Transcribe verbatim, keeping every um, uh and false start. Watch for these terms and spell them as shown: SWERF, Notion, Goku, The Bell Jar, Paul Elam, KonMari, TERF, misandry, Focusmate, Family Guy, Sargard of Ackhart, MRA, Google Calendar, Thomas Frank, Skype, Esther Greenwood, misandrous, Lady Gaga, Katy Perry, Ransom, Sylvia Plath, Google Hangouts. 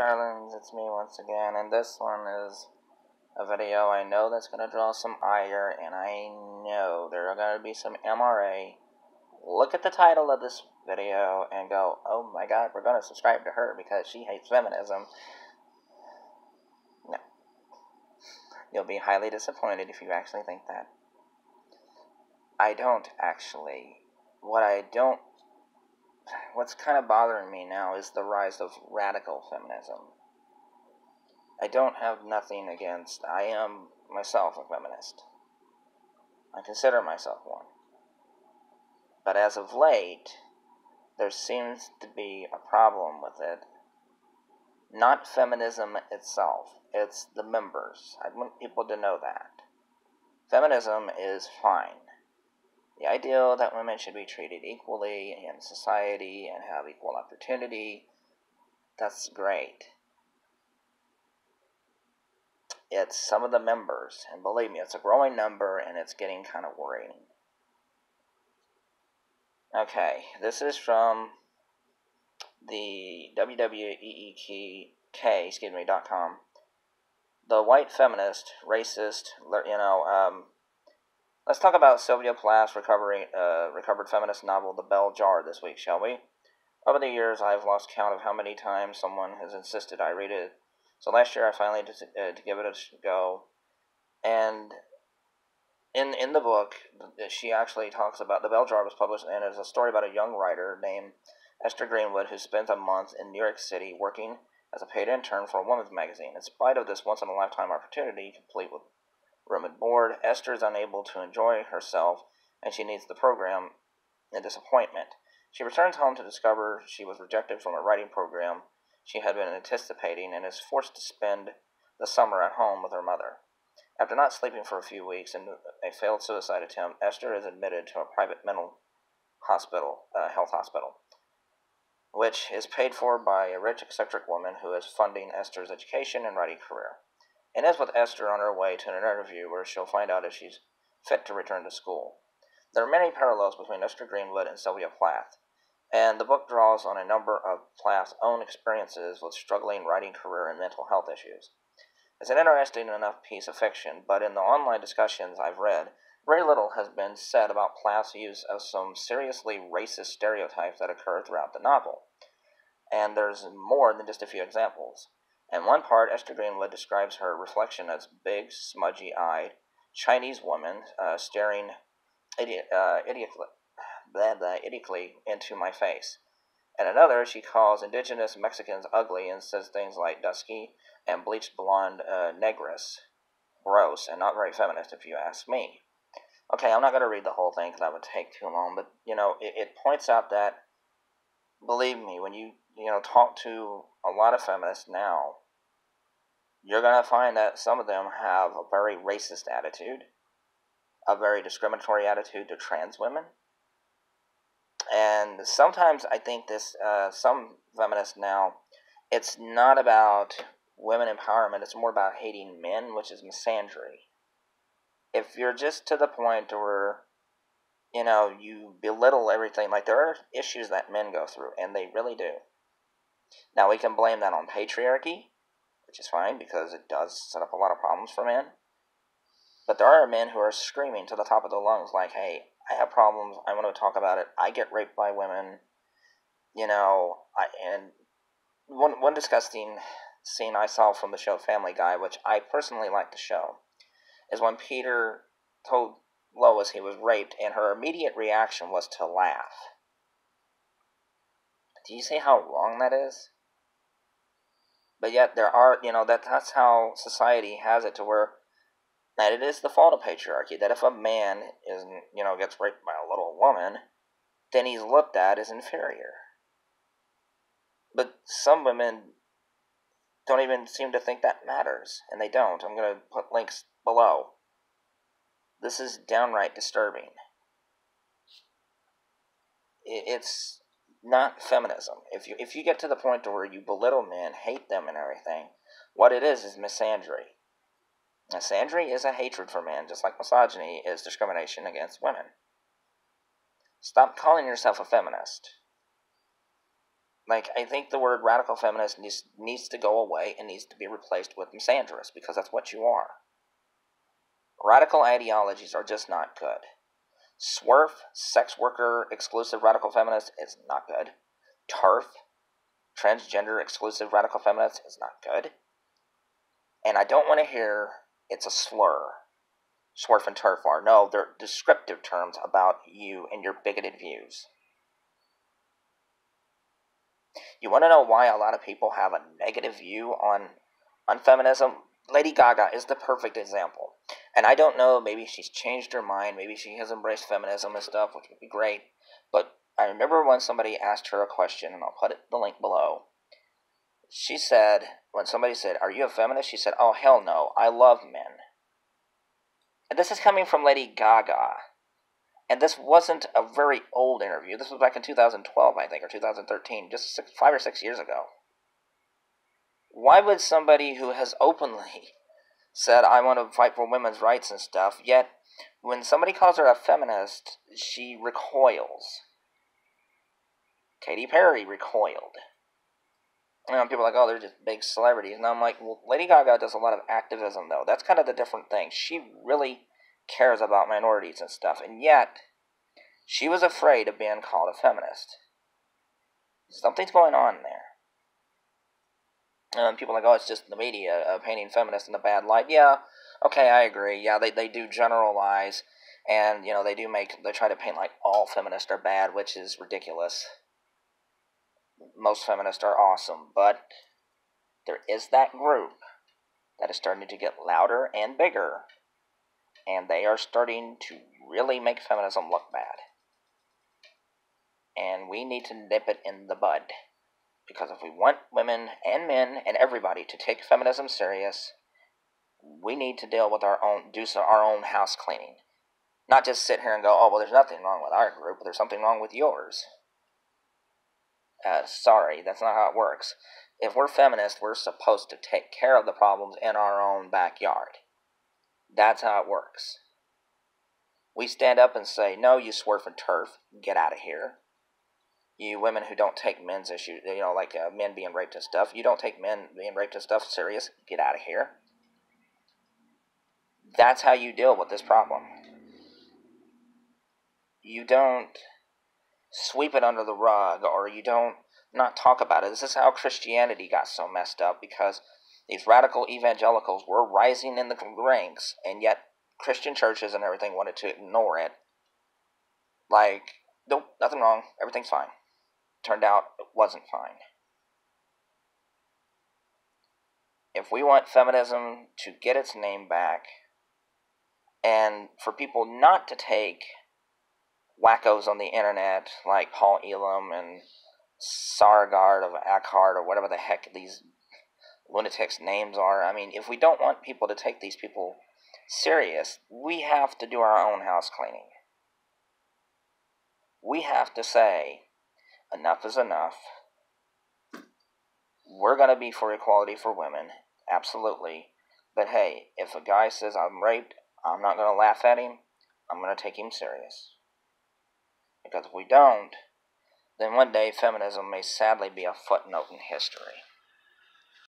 darlings, it's me once again, and this one is a video I know that's going to draw some ire, and I know there are going to be some M R A. Look at the title of this video and go, oh my god, we're going to subscribe to her because she hates feminism. No. You'll be highly disappointed if you actually think that. I don't actually. What I don't What's kind of bothering me now is the rise of radical feminism. I don't have nothing against, I am myself a feminist. I consider myself one. But as of late, there seems to be a problem with it. Not feminism itself, it's the members. I want people to know that. Feminism is fine. The ideal that women should be treated equally in society and have equal opportunity, that's great. It's some of the members, and believe me, it's a growing number, and it's getting kind of worrying. Okay, this is from the w w e e k, excuse me, dot com. The white feminist, racist, you know, um... let's talk about Sylvia Plath's recovering, uh, recovered feminist novel, The Bell Jar, this week, shall we? Over the years, I've lost count of how many times someone has insisted I read it. So last year, I finally just, uh, to give it a go. And in in the book, she actually talks about The Bell Jar was published, and it's a story about a young writer named Esther Greenwood who spent a month in New York City working as a paid intern for a women's magazine. In spite of this once-in-a-lifetime opportunity, complete with room and board, Esther is unable to enjoy herself, and she needs the program in disappointment. She returns home to discover she was rejected from a writing program she had been anticipating and is forced to spend the summer at home with her mother. After not sleeping for a few weeks and a failed suicide attempt, Esther is admitted to a private mental hospital, uh, health hospital, which is paid for by a rich, eccentric woman who is funding Esther's education and writing career. And as with Esther on her way to an interview where she'll find out if she's fit to return to school. There are many parallels between Esther Greenwood and Sylvia Plath, and the book draws on a number of Plath's own experiences with struggling writing career and mental health issues. It's an interesting enough piece of fiction, but in the online discussions I've read, very little has been said about Plath's use of some seriously racist stereotypes that occur throughout the novel. And there's more than just a few examples. In one part, Esther Greenwood describes her reflection as big, smudgy-eyed, Chinese woman uh, staring idiot, uh, idiotly, blah, blah, idiotically into my face. In another, she calls indigenous Mexicans ugly and says things like dusky and bleached blonde uh, negress. Gross, and not very feminist if you ask me. Okay, I'm not going to read the whole thing because that would take too long, but, you know, it, it points out that, believe me, when you, you know, talk to a lot of feminists now, you're going to find that some of them have a very racist attitude, a very discriminatory attitude to trans women. And sometimes I think this, uh, some feminists now, it's not about women empowerment, it's more about hating men, which is misandry. If you're just to the point where, you know, you belittle everything, like there are issues that men go through, and they really do. Now, we can blame that on patriarchy, which is fine because it does set up a lot of problems for men. But there are men who are screaming to the top of their lungs like, hey, I have problems, I want to talk about it, I get raped by women, you know. I, and one, one disgusting scene I saw from the show Family Guy, which I personally like the show, is when Peter told Lois he was raped, and her immediate reaction was to laugh. Do you see how wrong that is? But yet there are, you know, that that's how society has it to where that it is the fault of patriarchy, that if a man is, you know, gets raped by a little woman, then he's looked at as inferior. But some women don't even seem to think that matters, and they don't. I'm going to put links below. This is downright disturbing. It's not feminism. If you if you get to the point to where you belittle men, hate them and everything, what it is is misandry. Misandry is a hatred for men, just like misogyny is discrimination against women. Stop calling yourself a feminist. Like, I think the word radical feminist needs, needs to go away and needs to be replaced with misandrous, because that's what you are. Radical ideologies are just not good. SWERF, sex worker exclusive radical feminist, is not good. TERF, transgender exclusive radical feminist, is not good. And I don't want to hear it's a slur. SWERF and TERF are. No, they're descriptive terms about you and your bigoted views. You want to know why a lot of people have a negative view on, on feminism? Lady Gaga is the perfect example. And I don't know, maybe she's changed her mind, maybe she has embraced feminism and stuff, which would be great. But I remember when somebody asked her a question, and I'll put it, the link below. She said, when somebody said, "Are you a feminist?" She said, "Oh, hell no, I love men." And this is coming from Lady Gaga. And this wasn't a very old interview. This was back in two thousand twelve, I think, or two thousand thirteen, just six, five or six years ago. Why would somebody who has openly said, "I want to fight for women's rights and stuff," yet when somebody calls her a feminist, she recoils? Katy Perry recoiled. You know, people are like, "Oh, they're just big celebrities." And I'm like, well, Lady Gaga does a lot of activism, though. That's kind of the different thing. She really cares about minorities and stuff, and yet she was afraid of being called a feminist. Something's going on there. Um, people are like, "Oh, it's just the media uh, painting feminists in a bad light." Yeah, okay, I agree. Yeah, they, they do generalize, and, you know, they do make, they try to paint like all feminists are bad, which is ridiculous. Most feminists are awesome, but there is that group that is starting to get louder and bigger. And they are starting to really make feminism look bad. And we need to nip it in the bud. Because if we want women and men and everybody to take feminism serious, we need to deal with our own, do some, our own house cleaning. Not just sit here and go, "Oh, well, there's nothing wrong with our group, but there's something wrong with yours." Uh, sorry, that's not how it works. If we're feminists, we're supposed to take care of the problems in our own backyard. That's how it works. We stand up and say, "No, you SWERF and TERF, get out of here. You women who don't take men's issues, you know, like uh, men being raped and stuff, you don't take men being raped and stuff serious, get out of here." That's how you deal with this problem. You don't sweep it under the rug, or you don't not talk about it. This is how Christianity got so messed up, because these radical evangelicals were rising in the ranks, and yet Christian churches and everything wanted to ignore it. Like, nope, nothing wrong, everything's fine. Turned out it wasn't fine. If we want feminism to get its name back, and for people not to take wackos on the internet like Paul Elam and Sargard of Ackhart or whatever the heck these lunatics' names are. I mean, if we don't want people to take these people serious, we have to do our own house cleaning. We have to say, enough is enough. We're going to be for equality for women, absolutely. But hey, if a guy says, "I'm raped," I'm not going to laugh at him. I'm going to take him serious. Because if we don't, then one day feminism may sadly be a footnote in history.